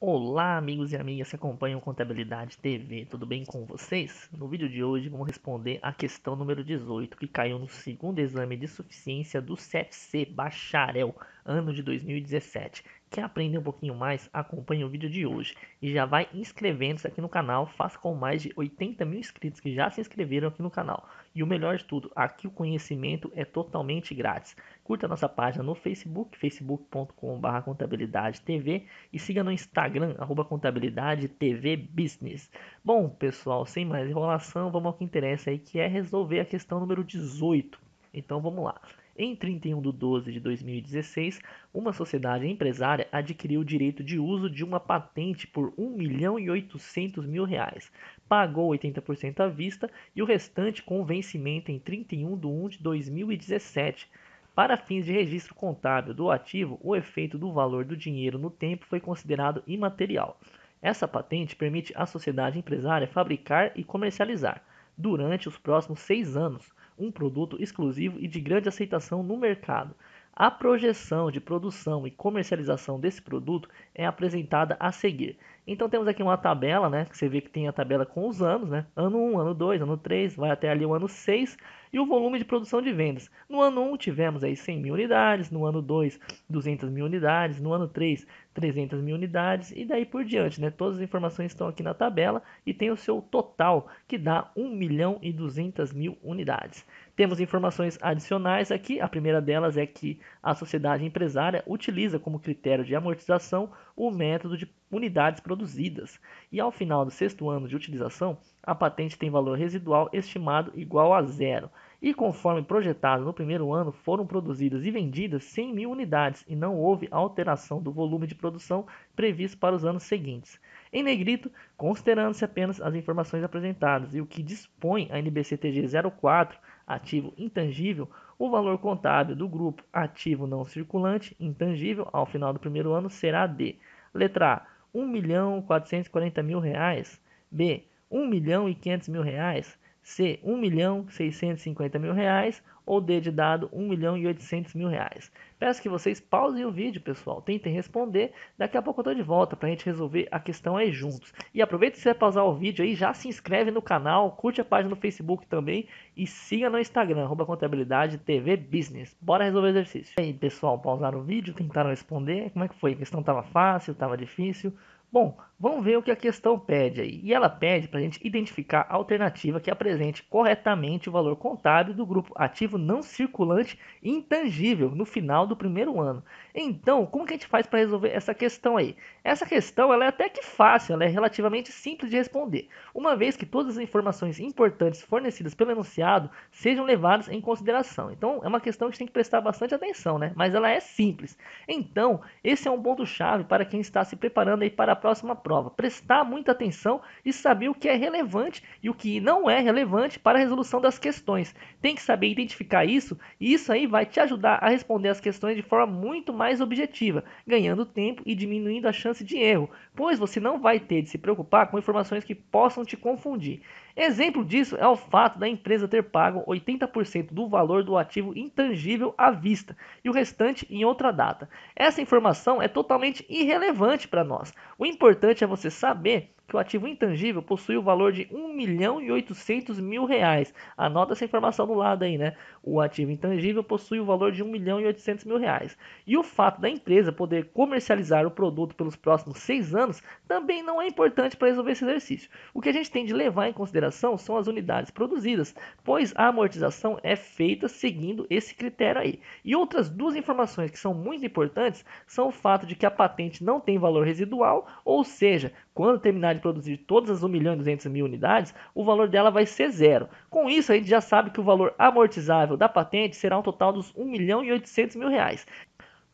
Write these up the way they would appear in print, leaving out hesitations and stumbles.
Olá amigos e amigas que acompanham Contabilidade TV, tudo bem com vocês? No vídeo de hoje vamos responder a questão número 18, que caiu no segundo exame de suficiência do CFC Bacharel, ano de 2017. Quer aprender um pouquinho mais? Acompanhe o vídeo de hoje. E já vai inscrevendo-se aqui no canal, faça com mais de 80 mil inscritos que já se inscreveram aqui no canal. E o melhor de tudo, aqui o conhecimento é totalmente grátis. Curta a nossa página no Facebook, facebook.com/contabilidade TV, e siga no Instagram, @contabilidade TV Business. Bom, pessoal, sem mais enrolação, vamos ao que interessa aí, que é resolver a questão número 18. Então, vamos lá. Em 31 de 12 de 2016, uma sociedade empresária adquiriu o direito de uso de uma patente por R$ 1.800.000. Pagou 80% à vista e o restante com vencimento em 31 de 1 de 2017. Para fins de registro contábil do ativo, o efeito do valor do dinheiro no tempo foi considerado imaterial. Essa patente permite à sociedade empresária fabricar e comercializar, durante os próximos 6 anos, um produto exclusivo e de grande aceitação no mercado. A projeção de produção e comercialização desse produto é apresentada a seguir. Então temos aqui uma tabela, né? Você vê que tem a tabela com os anos, né? Ano 1, ano 2, ano 3, vai até ali o ano 6. E o volume de produção de vendas. No ano 1 tivemos aí 100 mil unidades, no ano 2, 200 mil unidades, no ano 3, 300 mil unidades e daí por diante, né? Todas as informações estão aqui na tabela e tem o seu total, que dá 1.200.000 unidades. Temos informações adicionais aqui. A primeira delas é que a sociedade empresária utiliza como critério de amortização o método de unidades produzidas. E ao final do 6º ano de utilização, a patente tem valor residual estimado igual a 0. E conforme projetado no 1º ano, foram produzidas e vendidas 100 mil unidades e não houve alteração do volume de produção previsto para os anos seguintes. Em negrito, considerando-se apenas as informações apresentadas e o que dispõe a NBC TG 04, ativo intangível, o valor contábil do grupo ativo não circulante, intangível, ao final do 1º ano será de: letra A, R$ 1.440.000, B, R$ 1.500.000, C, R$ 1.650.000 ou D de dado, R$ 1.800.000. Peço que vocês pausem o vídeo, pessoal, tentem responder, daqui a pouco eu tô de volta para a gente resolver a questão aí juntos. E aproveita que você vai pausar o vídeo aí, já se inscreve no canal, curte a página no Facebook também e siga no Instagram, @contabilidade TV Business. Bora resolver o exercício. E aí, pessoal, pausaram o vídeo, tentaram responder, como é que foi? A questão estava fácil, estava difícil? Bom, vamos ver o que a questão pede aí. E ela pede para a gente identificar a alternativa que apresente corretamente o valor contábil do grupo ativo não circulante intangível no final do 1º ano. Então, como que a gente faz para resolver essa questão aí? Essa questão ela é até que fácil, ela é relativamente simples de responder, uma vez que todas as informações importantes fornecidas pelo enunciado sejam levadas em consideração. Então, é uma questão que a gente tem que prestar bastante atenção, né? Mas ela é simples. Então, esse é um ponto-chave para quem está se preparando aí para a próxima prova, prestar muita atenção e saber o que é relevante e o que não é relevante para a resolução das questões. Tem que saber identificar isso, e isso aí vai te ajudar a responder as questões de forma muito mais objetiva, ganhando tempo e diminuindo a chance de erro, pois você não vai ter de se preocupar com informações que possam te confundir. Exemplo disso é o fato da empresa ter pago 80% do valor do ativo intangível à vista e o restante em outra data. Essa informação é totalmente irrelevante para nós. O importante é você saber que o ativo intangível possui o valor de R$ 1.800.000. Anota essa informação do lado aí, né? O ativo intangível possui o valor de R$ 1.800.000. E o fato da empresa poder comercializar o produto pelos próximos 6 anos também não é importante para resolver esse exercício. O que a gente tem de levar em consideração são as unidades produzidas, pois a amortização é feita seguindo esse critério aí. E outras duas informações que são muito importantes são o fato de que a patente não tem valor residual, ou seja, quando terminar de produzir todas as 1.200.000 unidades, o valor dela vai ser 0. Com isso, a gente já sabe que o valor amortizável da patente será um total dos R$ 1.800.000.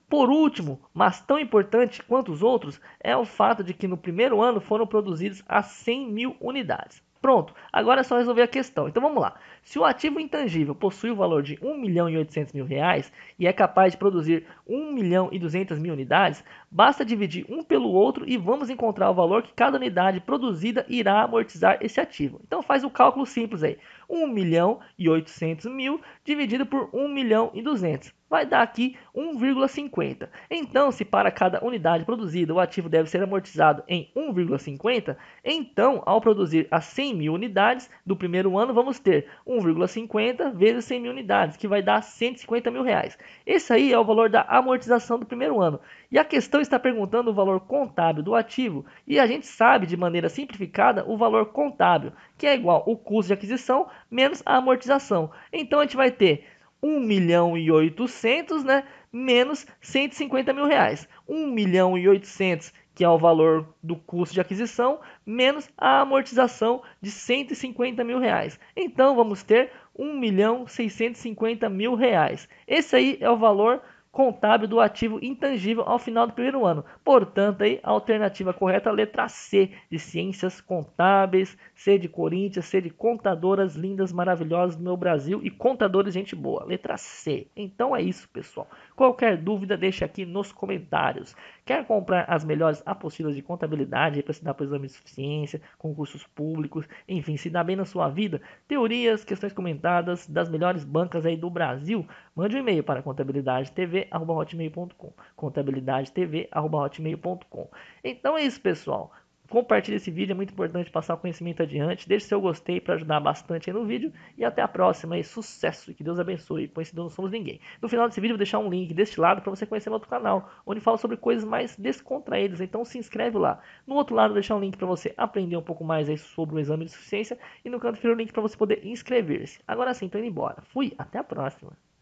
Por último, mas tão importante quanto os outros, é o fato de que no 1º ano foram produzidas as 100 mil unidades. Pronto, agora é só resolver a questão. Então vamos lá. Se o ativo intangível possui o valor de R$ 1.800.000 e é capaz de produzir 1.200.000 unidades, basta dividir um pelo outro e vamos encontrar o valor que cada unidade produzida irá amortizar esse ativo. Então faz o cálculo simples aí. 1.800.000 dividido por 1.200.000. vai dar aqui 1,50. Então, se para cada unidade produzida o ativo deve ser amortizado em 1,50, então ao produzir as 100 mil unidades do primeiro ano, vamos ter 1,50 vezes 100 mil unidades, que vai dar 150 mil reais. Esse aí é o valor da amortização do primeiro ano. E a questão está perguntando o valor contábil do ativo, e a gente sabe de maneira simplificada o valor contábil, que é igual o custo de aquisição menos a amortização. Então a gente vai ter 1.800.000, né, menos 150 mil reais. 1.800.000, que é o valor do custo de aquisição, menos a amortização de 150 mil reais. Então vamos ter 1.650.000 reais. Esse aí é o valor contábil do ativo intangível ao final do primeiro ano. Portanto, aí, a alternativa correta é a letra C, de Ciências Contábeis, C de Corinthians, C de Contadoras lindas, maravilhosas do meu Brasil e contadores, gente boa. Letra C. Então é isso, pessoal. Qualquer dúvida, deixa aqui nos comentários. Quer comprar as melhores apostilas de contabilidade para se dar para exames de suficiência, concursos públicos, enfim, se dá bem na sua vida? Teorias, questões comentadas das melhores bancas aí do Brasil? Mande um e-mail para contabilidadetv@hotmail.com, contabilidadetv@hotmail.com. Então é isso, pessoal. Compartilhe esse vídeo, é muito importante passar o conhecimento adiante. Deixe seu gostei para ajudar bastante aí no vídeo. E até a próxima, e sucesso, e que Deus abençoe, pois se Deus não somos ninguém. No final desse vídeo vou deixar um link deste lado para você conhecer meu outro canal, onde falo sobre coisas mais descontraídas, então se inscreve lá. No outro lado vou deixar um link para você aprender um pouco mais aí sobre o exame de suficiência, e no canto inferior o link para você poder inscrever-se. Agora sim, tô indo embora. Fui, até a próxima.